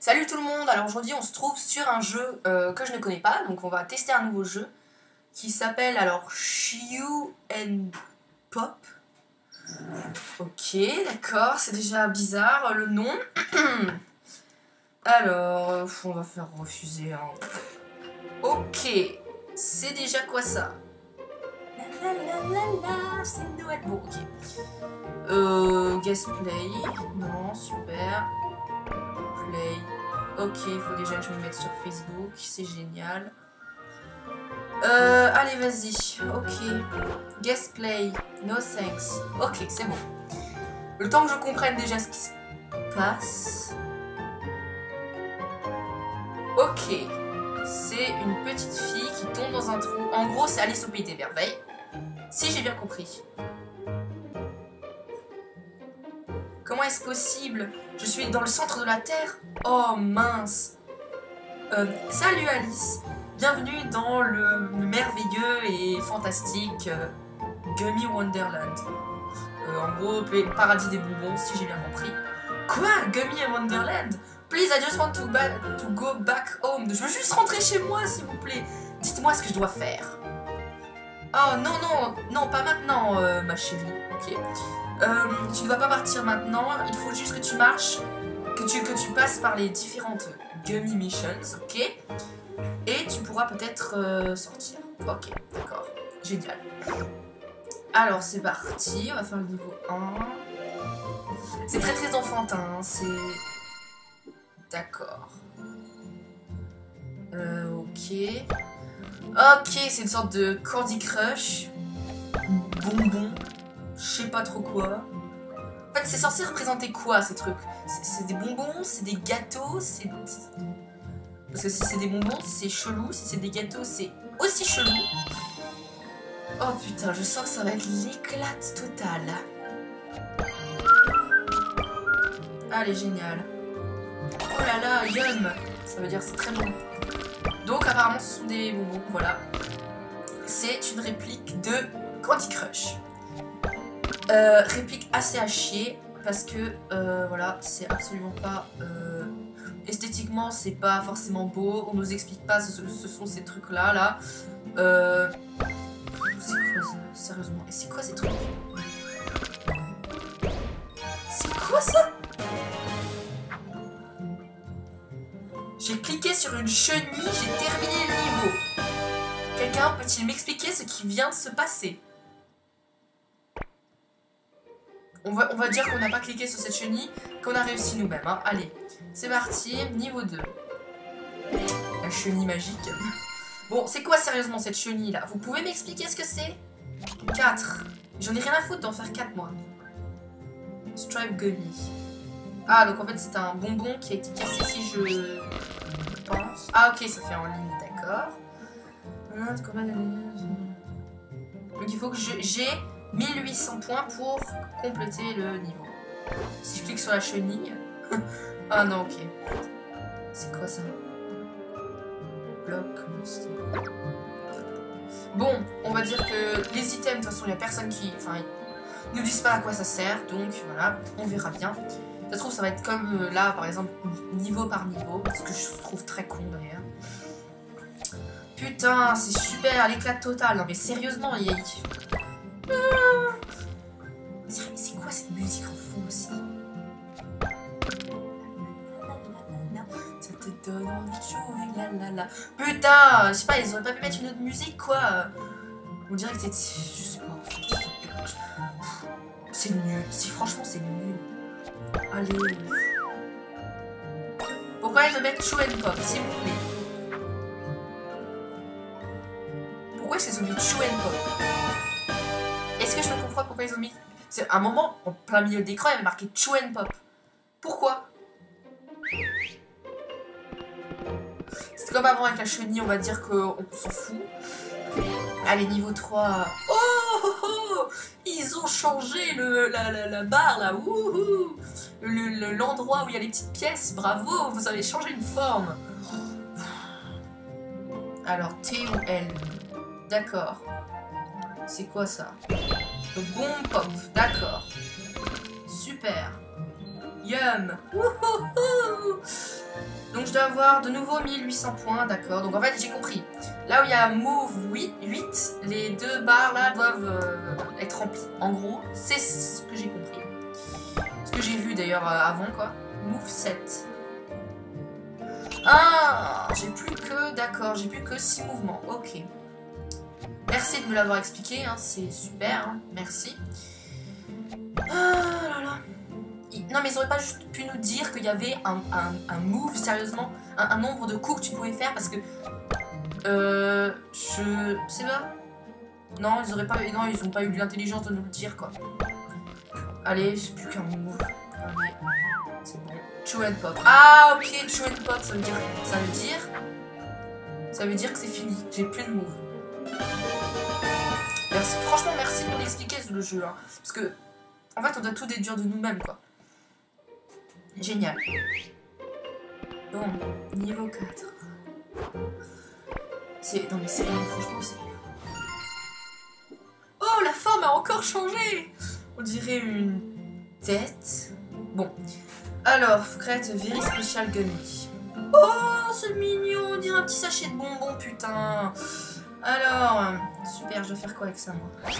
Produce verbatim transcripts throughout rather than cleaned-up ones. Salut tout le monde, alors aujourd'hui on se trouve sur un jeu euh, que je ne connais pas, donc on va tester un nouveau jeu qui s'appelle alors Chew n Pop. Ok, d'accord, c'est déjà bizarre le nom. Alors, on va faire refuser. Hein. Ok, c'est déjà quoi ça? La la la la, c'est Noël. Bon, ok. Euh, Gameplay, non, super. Play. Ok, il faut déjà que je me mette sur Facebook, c'est génial. Euh, allez, vas-y. Ok. Guest play. No thanks. Ok, c'est bon. Le temps que je comprenne déjà ce qui se passe. Ok. C'est une petite fille qui tombe dans un trou. En gros, c'est Alice au pays des merveilles. Si j'ai bien compris. Comment est-ce possible? Je suis dans le centre de la Terre. Oh mince. Euh, salut Alice. Bienvenue dans le merveilleux et fantastique euh, Gummy Wonderland. Euh, en gros, le paradis des bonbons, si j'ai bien compris. Quoi? Gummy Wonderland? Please, I just want to, to go back home. Je veux juste rentrer chez moi, s'il vous plaît. Dites-moi ce que je dois faire. Oh non, non, non, pas maintenant, euh, ma chérie. Ok. Euh, tu ne dois pas partir maintenant. Il faut juste que tu marches, que tu, que tu passes par les différentes Gummy Missions, ok? Et tu pourras peut-être euh, sortir. Ok, d'accord. Génial. Alors, c'est parti. On va faire le niveau un. C'est très très enfantin. C'est... D'accord. Euh, ok. Ok, c'est une sorte de Candy Crush. Bonbon. Je sais pas trop quoi. En fait, c'est censé représenter quoi, ces trucs? C'est des bonbons, c'est des gâteaux, c'est... Parce que si c'est des bonbons, c'est chelou. Si c'est des gâteaux, c'est aussi chelou. Oh putain, je sens que ça va être l'éclate totale. Allez, génial. Oh là là, yum. Ça veut dire c'est très bon. Donc apparemment, ce sont des bonbons, voilà. C'est une réplique de Candy Crush. Euh, réplique assez à chier. Parce que, euh, voilà, c'est absolument pas... Euh... Esthétiquement, c'est pas forcément beau. On nous explique pas ce, ce sont ces trucs-là, là. Euh... C'est quoi, sérieusement? Et c'est quoi ces trucs? C'est quoi ça? J'ai cliqué sur une chenille, j'ai terminé le niveau. Quelqu'un peut-il m'expliquer ce qui vient de se passer? On va, on va dire qu'on n'a pas cliqué sur cette chenille, qu'on a réussi nous-mêmes. Hein. Allez, c'est parti, niveau deux. La chenille magique. Bon, c'est quoi sérieusement cette chenille-là? Vous pouvez m'expliquer ce que c'est? quatre. J'en ai rien à foutre d'en faire quatre, moi. Stripe Gummy. Ah, donc en fait, c'est un bonbon qui a été cassé, si je pense. Ah, ok, ça fait en ligne, d'accord. Donc il faut que j'ai... mille huit cents points pour compléter le niveau. Si je clique sur la chenille... ah non, ok. C'est quoi ça? Bloc. Bon, on va dire que les items, de toute façon, il n'y a personne qui... Enfin, ils ne disent pas à quoi ça sert, donc voilà, on verra bien. Ça se trouve, ça va être comme là, par exemple, niveau par niveau, ce que je trouve très con, d'ailleurs. Putain, c'est super, l'éclat total. Non mais sérieusement, il y a... C'est quoi cette musique en fond aussi? Ça te donne envie de jouer, la la la. Putain, je sais pas, ils auraient pas pu mettre une autre musique quoi. On dirait que c'est... Je sais pas. C'est nul. Si franchement c'est nul. Allez. Pourquoi ils doivent mettre Chew n Pop, s'il vous plaît? Pourquoi est-ce qu'ils ont mis Chew n Pop? Est-ce que je peux comprendre pourquoi ils ont mis... C'est un moment, en plein milieu de l'écran, il y avait marqué Chew n Pop. Pourquoi? C'est comme avant avec la chenille, on va dire qu'on s'en fout. Allez, niveau trois. Oh, oh, oh. Ils ont changé le, la, la, la barre, là. Wouhou. L'endroit le, le, où il y a les petites pièces. Bravo, vous avez changé une forme. Alors, T ou L. D'accord. C'est quoi ça? Le bon pop, d'accord. Super. Yum. Wouhouhou. Donc je dois avoir de nouveau mille huit cents points, d'accord. Donc en fait j'ai compris. Là où il y a move huit, les deux barres là doivent euh, être remplies. En gros, c'est ce que j'ai compris. Ce que j'ai vu d'ailleurs euh, avant quoi. Move sept. Ah, j'ai plus que, d'accord, j'ai plus que six mouvements, ok. Merci de me l'avoir expliqué, hein, c'est super, hein, merci. Ah là là. Non mais ils auraient pas juste pu nous dire qu'il y avait un, un, un move, sérieusement, un, un nombre de coups que tu pouvais faire parce que... Euh... Je sais pas. Non, ils auraient pas, non, ils ont pas eu l'intelligence de nous le dire, quoi. Allez, c'est plus qu'un move. Allez, c'est bon. Chew n Pop. Ah, ok, Chew n Pop, ça veut dire... Ça veut dire... Ça veut dire que c'est fini, j'ai plus de move. Merci, franchement, merci de nous l'expliquer, le jeu, hein, parce que... En fait, on doit tout déduire de nous-mêmes, quoi. Génial. Bon, niveau quatre. C'est... Non mais c'est rien, franchement, c'est... Oh, la forme a encore changé. On dirait une... tête... Bon. Alors, crête Very Special Gummy. Oh, c'est mignon. On dirait un petit sachet de bonbons, putain. Alors... Super, je dois faire quoi avec ça, moi?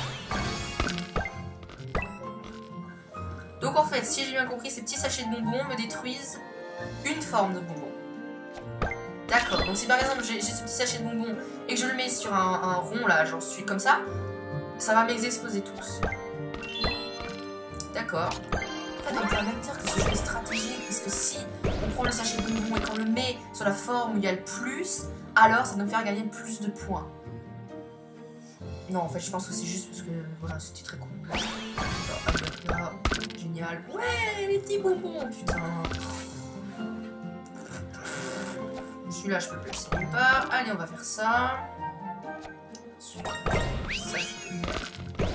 Donc en fait, si j'ai bien compris, ces petits sachets de bonbons me détruisent une forme de bonbon. D'accord, donc si par exemple j'ai ce petit sachet de bonbons et que je le mets sur un, un rond là, j'en suis comme ça, ça va m'exploser tous. D'accord. En fait, on peut même dire que c'est une stratégie, parce que si on prend le sachet de bonbons et qu'on le met sur la forme où il y a le plus, alors ça va nous faire gagner plus de points. Non, en fait, je pense que c'est juste parce que, voilà, c'était très con. Là, génial. Ouais, les petits bonbons, putain. Celui-là, je peux le placer nulle part. Allez, on va faire ça. Super. Ça. J'aime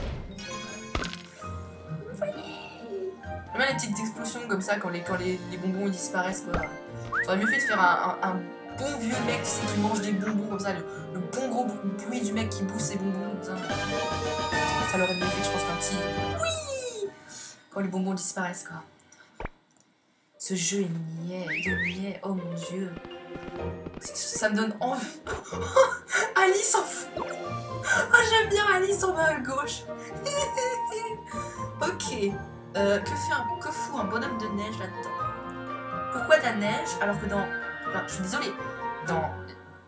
bien les petites explosions comme ça, quand les, quand les, les bonbons ils disparaissent, quoi. J'aurais mieux fait de faire un... un, un bon vieux mec, tu sais, qui mange des bonbons comme ça, le, le bon gros bruit du mec qui bouffe ses bonbons comme ça. Ça leur aurait bien fait, je pense, un petit oui quand les bonbons disparaissent, quoi. Ce jeu est niais, de niais, oh mon dieu. Ça me donne envie. Alice en fou. Oh, j'aime bien Alice en bas à gauche. Ok. Euh, que fait un que fout un bonhomme de neige là-dedans? Pourquoi de la neige alors que dans... Enfin, je suis désolée, dans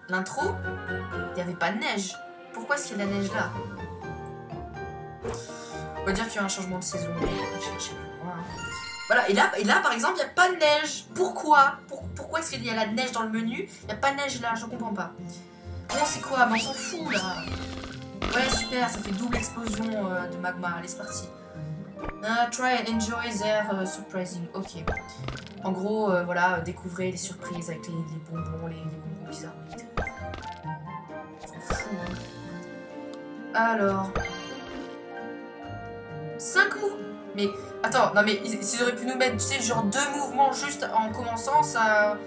l'intro, il n'y avait pas de neige. Pourquoi est-ce qu'il y a de la neige là? On va dire qu'il y a un changement de saison. Voilà, et là, et là par exemple, il n'y a pas de neige. Pourquoi? Pourquoi est-ce qu'il y a la neige dans le menu? Il n'y a pas de neige là, je comprends pas. Bon, c'est quoi? Mais on s'en fout là. Ouais, super, ça fait double explosion euh, de magma. Allez, c'est parti. Uh, try and enjoy their uh, surprising. Ok. En gros, euh, voilà, découvrez les surprises avec les, les bonbons, les, les bonbons bizarres. Alors... cinq mouvements. Mais, attends, non mais, ils, ils auraient pu nous mettre, tu sais, genre deux mouvements juste en commençant, ça...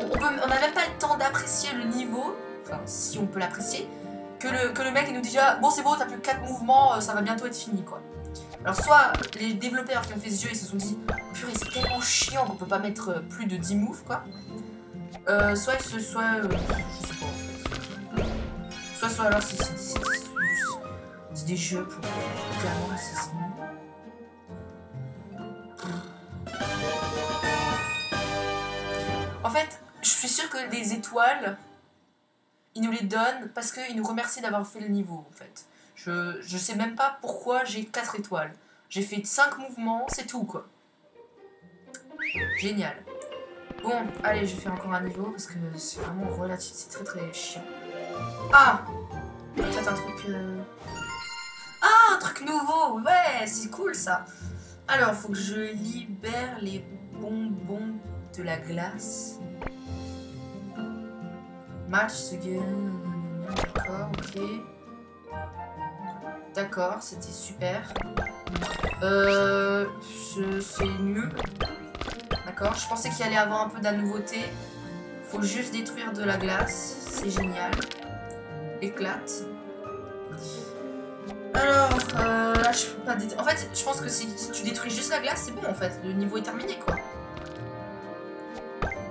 On peut, on n'a même pas le temps d'apprécier le niveau, enfin, si on peut l'apprécier, que le, que le mec, il nous dit déjà, bon, c'est bon, t'as plus quatre mouvements, ça va bientôt être fini, quoi. Alors soit les développeurs qui ont fait ce jeu ils se sont dit purée c'est tellement chiant qu'on peut pas mettre plus de dix moves quoi. Euh, soit ils se soit euh, je sais pas en fait. Soit soit alors c'est c'est des jeux pour clairement c'est ça. En fait je suis sûre que les étoiles ils nous les donnent parce qu'ils nous remercient d'avoir fait le niveau en fait. Je, je sais même pas pourquoi j'ai quatre étoiles. J'ai fait cinq mouvements, c'est tout quoi. Génial. Bon, allez, je vais faire encore un niveau parce que c'est vraiment relatif, c'est très très chiant. Ah! Peut-être un truc... Euh... Ah, un truc nouveau! Ouais, c'est cool ça! Alors, faut que je libère les bonbons de la glace. Match, ce gars... D'accord, ok. D'accord, c'était super. Euh... C'est nul. D'accord, je pensais qu'il allait avoir un peu de la nouveauté. Faut juste détruire de la glace. C'est génial. Éclate. Alors, euh, là je peux pas détruire. En fait, je pense que si tu détruis juste la glace, c'est bon en fait. Le niveau est terminé quoi.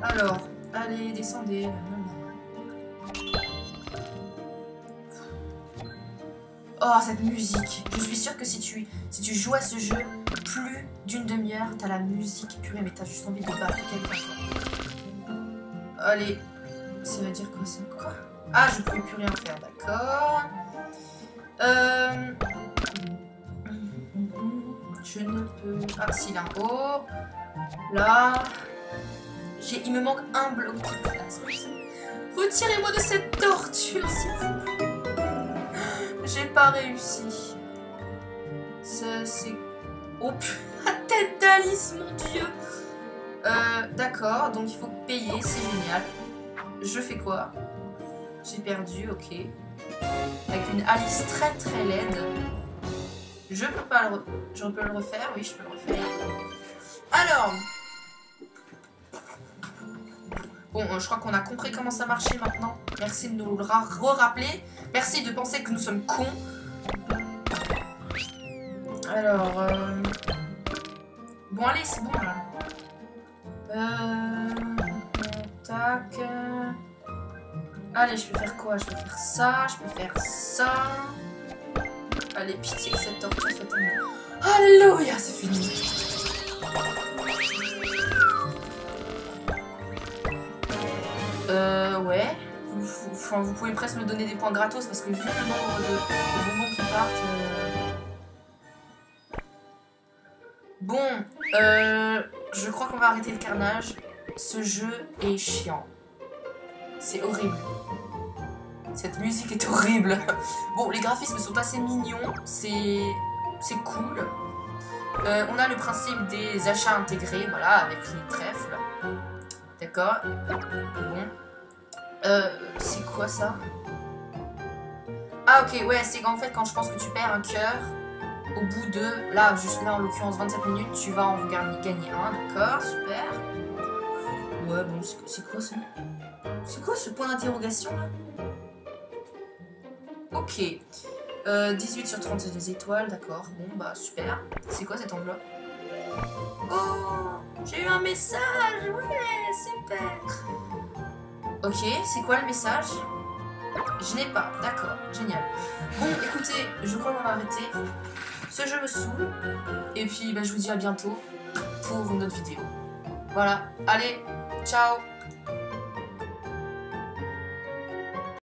Alors, allez, descendez. Oh, cette musique. Je suis sûre que si tu, si tu joues à ce jeu plus d'une demi-heure, t'as la musique. Purée, mais t'as juste envie de battre quelqu'un. Allez. Ça veut dire quoi, ça? Quoi? Ah, je peux plus rien faire, d'accord. Euh... Je ne peux... Ah, si, là en haut. Là... Il me manque un bloc de place. Retirez-moi de cette torture, s'il vous plaît. J'ai pas réussi. Ça, c'est... Oh, la tête d'Alice, mon dieu. Euh, d'accord, donc il faut payer, c'est génial. Je fais quoi? J'ai perdu, ok. Avec une Alice très très laide. Je peux pas le... Re... Je peux le refaire? Oui, je peux le refaire. Alors... Bon, euh, je crois qu'on a compris comment ça marchait maintenant. Merci de nous le re-rappeler. Merci de penser que nous sommes cons. Alors... Euh... Bon, allez, c'est bon, là. Euh... Tac... Allez, je peux faire quoi? Je peux faire ça, je peux faire ça... Allez, pitié que cette tortue soit terminée. Alléluia, c'est fini. Euh, ouais. Vous, vous, vous pouvez presque me donner des points gratos parce que vu le nombre de, de bonbons qui partent. Euh... Bon, euh, je crois qu'on va arrêter le carnage. Ce jeu est chiant. C'est horrible. Cette musique est horrible. Bon, les graphismes sont assez mignons. C'est cool. Euh, on a le principe des achats intégrés, voilà, avec les trèfles. D'accord. Bon. Euh, c'est quoi ça? Ah ok, ouais, c'est qu'en fait quand je pense que tu perds un cœur, au bout de, là, juste là en l'occurrence vingt-sept minutes, tu vas en gagner un, d'accord, super. Ouais, bon, c'est quoi ça? C'est quoi ce point d'interrogation là? Ok. Euh, dix-huit sur trente, c'est des étoiles, d'accord, bon, bah super. C'est quoi cette enveloppe? Oh, j'ai eu un message, ouais, super. Ok, c'est quoi le message? Je n'ai pas, d'accord, génial. Bon, écoutez, je crois qu'on va arrêter. Ce jeu me saoule. Et puis, bah, je vous dis à bientôt pour une autre vidéo. Voilà, allez, ciao.